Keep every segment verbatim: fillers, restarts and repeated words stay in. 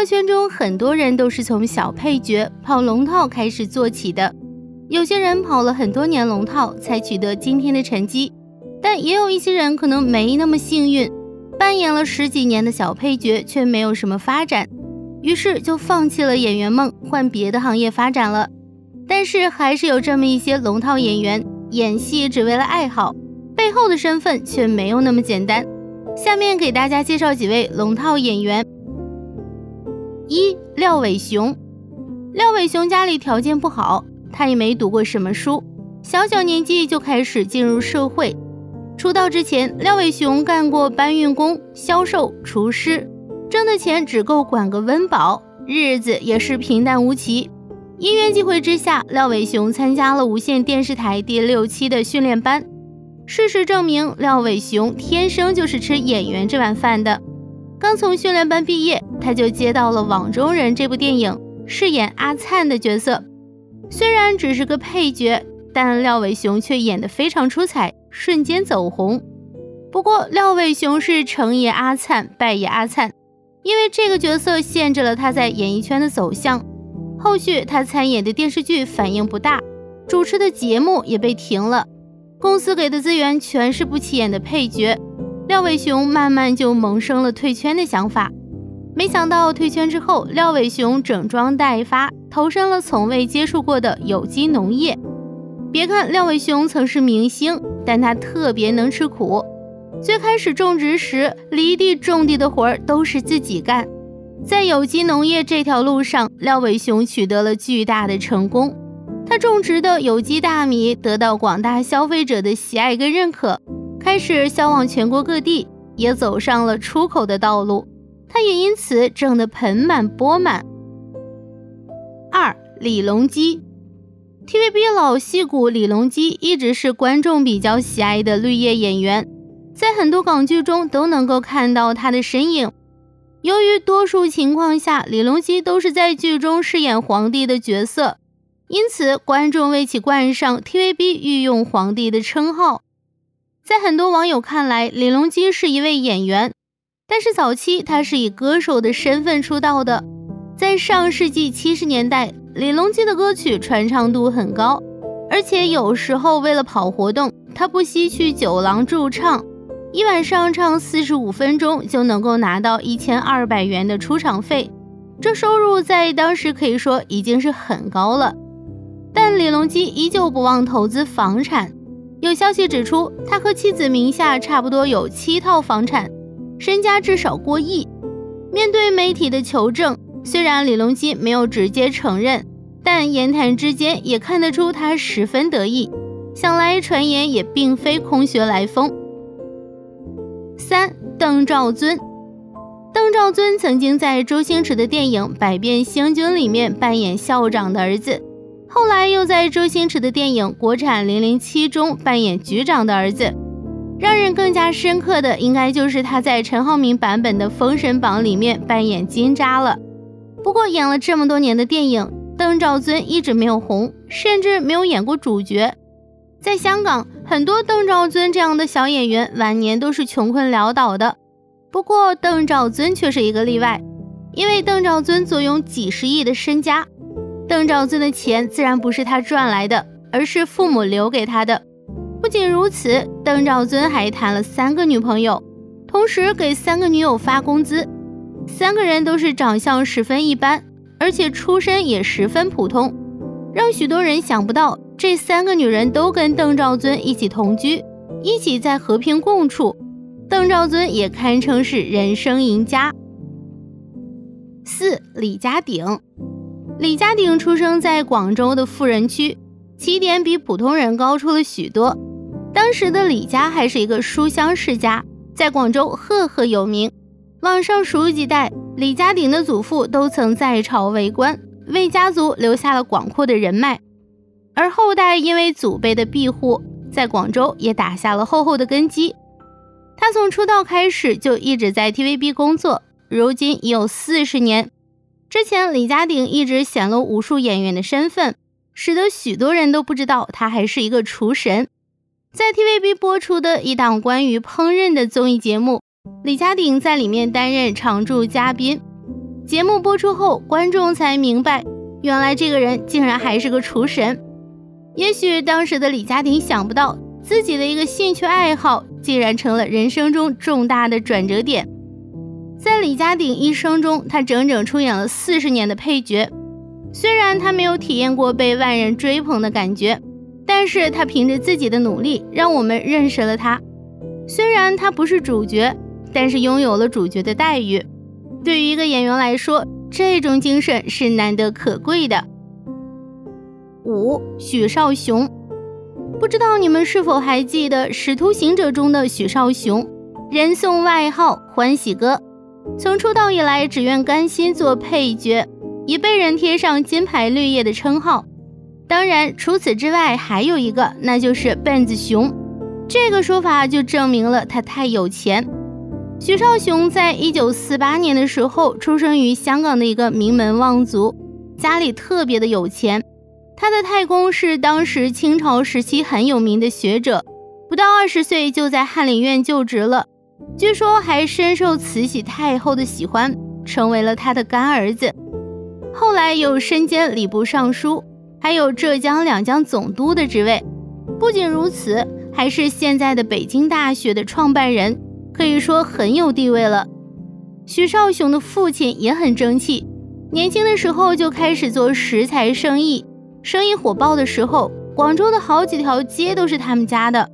乐圈中很多人都是从小配角跑龙套开始做起的，有些人跑了很多年龙套才取得今天的成绩，但也有一些人可能没那么幸运，扮演了十几年的小配角却没有什么发展，于是就放弃了演员梦，换别的行业发展了。但是还是有这么一些龙套演员，演戏只为了爱好，背后的身份却没有那么简单。下面给大家介绍几位龙套演员。一、廖伟雄。廖伟雄家里条件不好，他也没读过什么书，小小年纪就开始进入社会。出道之前，廖伟雄干过搬运工、销售、厨师，挣的钱只够管个温饱，日子也是平淡无奇。因缘际会之下，廖伟雄参加了无线电视台第六期的训练班。事实证明，廖伟雄天生就是吃演员这碗饭的。刚从训练班毕业，他就接到了《网中人》这部电影，饰演阿灿的角色。虽然只是个配角，但廖伟雄却演得非常出彩，瞬间走红。不过，廖伟雄是成也阿灿，败也阿灿，因为这个角色限制了他在演艺圈的走向。后续他参演的电视剧反应不大，主持的节目也被停了，公司给的资源全是不起眼的配角。廖伟雄慢慢就萌生了退圈的想法，没想到退圈之后，廖伟雄整装待发，投身了从未接触过的有机农业。别看廖伟雄曾是明星，但他特别能吃苦。最开始种植时，犁地种地的活儿都是自己干。在有机农业这条路上，廖伟雄取得了巨大的成功。他种植的有机大米得到广大消费者的喜爱跟认可，开始销往全国各地，也走上了出口的道路，他也因此挣得盆满钵满。二、李隆基。 T V B 老戏骨李隆基一直是观众比较喜爱的绿叶演员，在很多港剧中都能够看到他的身影。由于多数情况下，李隆基都是在剧中饰演皇帝的角色，因此观众为其冠上 T V B 御用皇帝的称号。在很多网友看来，李隆基是一位演员，但是早期他是以歌手的身份出道的。在上世纪七十年代，李隆基的歌曲传唱度很高，而且有时候为了跑活动，他不惜去酒廊驻唱，一晚上唱四十五分钟就能够拿到一千二百元的出场费，这收入在当时可以说已经是很高了。但李隆基依旧不忘投资房产。有消息指出，他和妻子名下差不多有七套房产，身家至少过亿。面对媒体的求证，虽然李隆基没有直接承认，但言谈之间也看得出他十分得意。想来传言也并非空穴来风。三、邓兆尊。邓兆尊曾经在周星驰的电影《百变星君》里面扮演校长的儿子。后来又在周星驰的电影《国产零零七》中扮演局长的儿子。让人更加深刻的应该就是他在陈浩民版本的《封神榜》里面扮演金吒了。不过演了这么多年的电影，邓兆尊一直没有红，甚至没有演过主角。在香港，很多邓兆尊这样的小演员晚年都是穷困潦倒的。不过邓兆尊却是一个例外，因为邓兆尊坐拥几十亿的身家。邓兆尊的钱自然不是他赚来的，而是父母留给他的。不仅如此，邓兆尊还谈了三个女朋友，同时给三个女友发工资。三个人都是长相十分一般，而且出身也十分普通，让许多人想不到，这三个女人都跟邓兆尊一起同居，一起在和平共处。邓兆尊也堪称是人生赢家。四、李家鼎。李家鼎出生在广州的富人区，起点比普通人高出了许多。当时的李家还是一个书香世家，在广州赫赫有名。往上数几代，李家鼎的祖父都曾在朝为官，为家族留下了广阔的人脉。而后代因为祖辈的庇护，在广州也打下了厚厚的根基。他从出道开始就一直在 T V B 工作，如今已有四十年。之前李家鼎一直显露无数演员的身份，使得许多人都不知道他还是一个厨神。在 T V B 播出的一档关于烹饪的综艺节目，李家鼎在里面担任常驻嘉宾。节目播出后，观众才明白，原来这个人竟然还是个厨神。也许当时的李佳婷想不到，自己的一个兴趣爱好竟然成了人生中重大的转折点。在李佳婷一生中，她整整出演了四十年的配角。虽然她没有体验过被万人追捧的感觉，但是她凭着自己的努力，让我们认识了她。虽然她不是主角，但是拥有了主角的待遇。对于一个演员来说，这种精神是难得可贵的。五、许绍雄。不知道你们是否还记得《使徒行者》中的许绍雄，人送外号“欢喜哥”，从出道以来只愿甘心做配角，已被人贴上金牌绿叶的称号。当然，除此之外还有一个，那就是笨子熊。这个说法就证明了他太有钱。许绍雄在一九四八年的时候出生于香港的一个名门望族，家里特别的有钱。他的太公是当时清朝时期很有名的学者，不到二十岁就在翰林院就职了，据说还深受慈禧太后的喜欢，成为了他的干儿子。后来又身兼礼部尚书，还有浙江两江总督的职位。不仅如此，还是现在的北京大学的创办人，可以说很有地位了。许绍雄的父亲也很争气，年轻的时候就开始做食材生意，生意火爆的时候，广州的好几条街都是他们家的。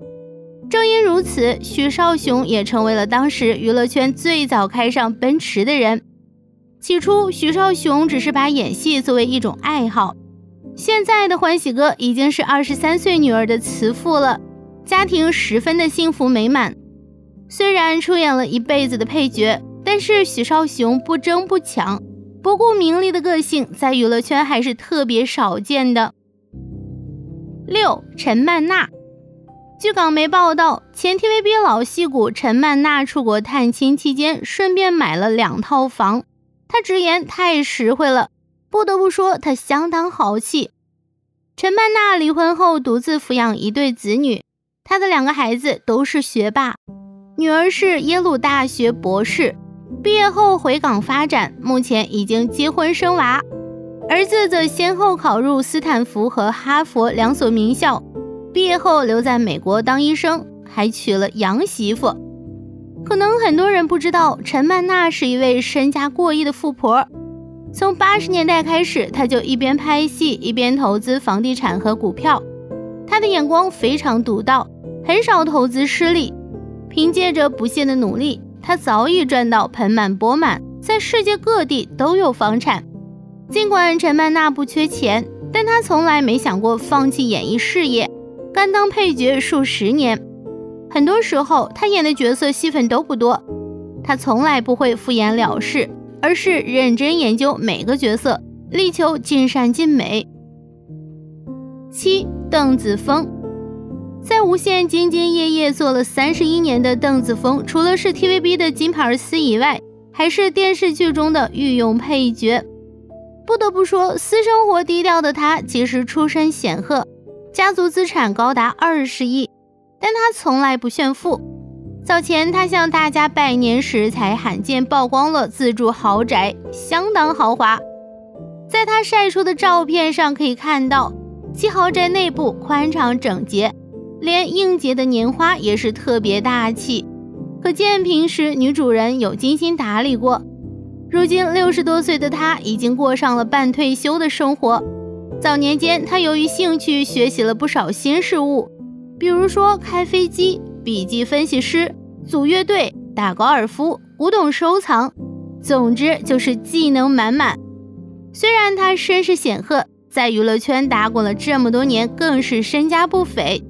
正因如此，许绍雄也成为了当时娱乐圈最早开上奔驰的人。起初，许绍雄只是把演戏作为一种爱好。现在的欢喜哥已经是二十三岁女儿的慈父了，家庭十分的幸福美满。虽然出演了一辈子的配角，但是许绍雄不争不抢，不顾名利的个性在娱乐圈还是特别少见的。六、陈曼娜。据港媒报道，前 T V B 老戏骨陈曼娜出国探亲期间顺便买了两套房，她直言太实惠了，不得不说她相当豪气。陈曼娜离婚后独自抚养一对子女，她的两个孩子都是学霸，女儿是耶鲁大学博士，毕业后回港发展，目前已经结婚生娃。儿子则先后考入斯坦福和哈佛两所名校，毕业后留在美国当医生，还娶了洋媳妇。可能很多人不知道，陈曼娜是一位身家过亿的富婆。从八十年代开始，她就一边拍戏一边投资房地产和股票，她的眼光非常独到，很少投资失利。凭借着不懈的努力，他早已赚到盆满钵满，在世界各地都有房产。尽管陈曼娜不缺钱，但她从来没想过放弃演艺事业，甘当配角数十年。很多时候，她演的角色戏份都不多，她从来不会敷衍了事，而是认真研究每个角色，力求尽善尽美。七、邓梓峰。在无线兢兢业业做了三十一年的邓梓峰，除了是 T V B 的金牌司以外，还是电视剧中的御用配角。不得不说，私生活低调的他其实出身显赫，家族资产高达二十亿，但他从来不炫富。早前他向大家拜年时才罕见曝光了自住豪宅，相当豪华。在他晒出的照片上可以看到，其豪宅内部宽敞整洁，连应节的年花也是特别大气，可见平时女主人有精心打理过。如今六十多岁的她已经过上了半退休的生活。早年间，她由于兴趣学习了不少新事物，比如说开飞机、笔记分析师、组乐队、打高尔夫、古董收藏，总之就是技能满满。虽然她身世显赫，在娱乐圈打滚了这么多年，更是身家不菲。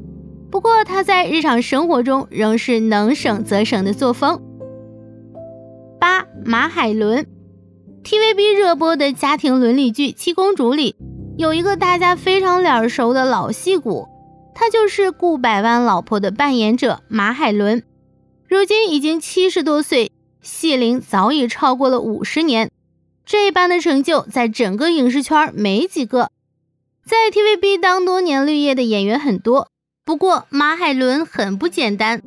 不过他在日常生活中仍是能省则省的作风。八、马海伦。 T V B 热播的家庭伦理剧《七公主》里有一个大家非常脸熟的老戏骨，他就是顾百万老婆的扮演者马海伦。如今已经七十多岁，戏龄早已超过了五十年，这般的成就在整个影视圈没几个。在 T V B 当多年绿叶的演员很多，不过马海伦很不简单，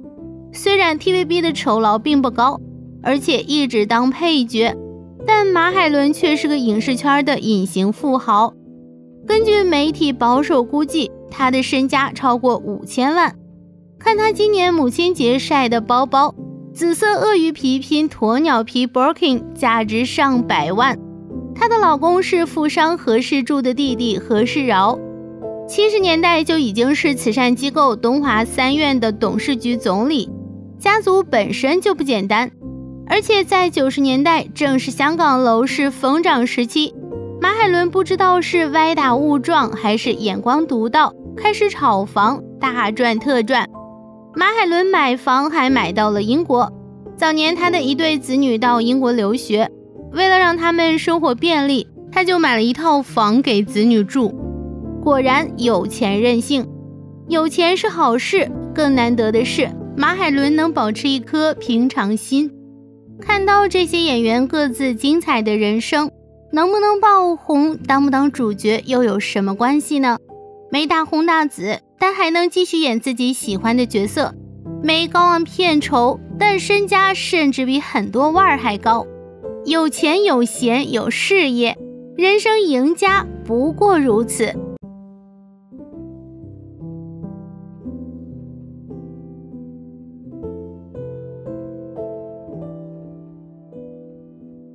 虽然 T V B 的酬劳并不高，而且一直当配角，但马海伦却是个影视圈的隐形富豪。根据媒体保守估计，他的身家超过五千万。看他今年母亲节晒的包包，紫色鳄鱼皮拼鸵鸟皮 Birkin， 价值上百万。她的老公是富商何世柱的弟弟何世尧，七十年代就已经是慈善机构东华三院的董事局总理，家族本身就不简单。而且在九十年代正是香港楼市疯涨时期，马海伦不知道是歪打误撞还是眼光独到，开始炒房，大赚特赚。马海伦买房还买到了英国，早年她的一对子女到英国留学，为了让他们生活便利，她就买了一套房给子女住。果然有钱任性，有钱是好事，更难得的是马海伦能保持一颗平常心。看到这些演员各自精彩的人生，能不能爆红，当不当主角又有什么关系呢？没大红大紫，但还能继续演自己喜欢的角色；没高昂片酬，但身家甚至比很多腕儿还高。有钱有闲有事业，人生赢家不过如此。